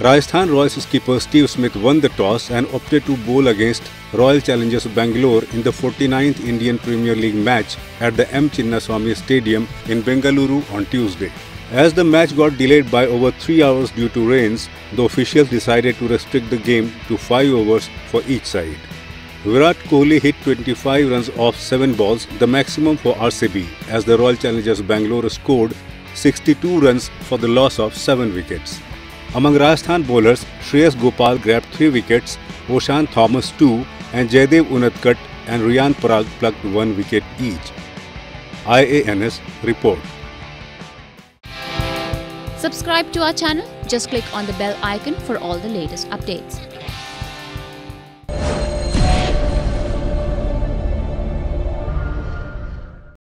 Rajasthan Royals skipper Steve Smith won the toss and opted to bowl against Royal Challengers Bangalore in the 49th Indian Premier League match at the M. Chinnaswamy Stadium in Bengaluru on Tuesday. As the match got delayed by over 3 hours due to rains, the officials decided to restrict the game to 5 overs for each side. Virat Kohli hit 25 runs off 7 balls, the maximum for RCB, as the Royal Challengers Bangalore scored 62 runs for the loss of 7 wickets. Among Rajasthan bowlers, Shreyas Gopal grabbed 3 wickets, Oshan Thomas 2 and Jaydev Unadkat and Riyan Parag plucked 1 wicket each. IANS report. Subscribe to our channel. Just click on the bell icon for all the latest updates.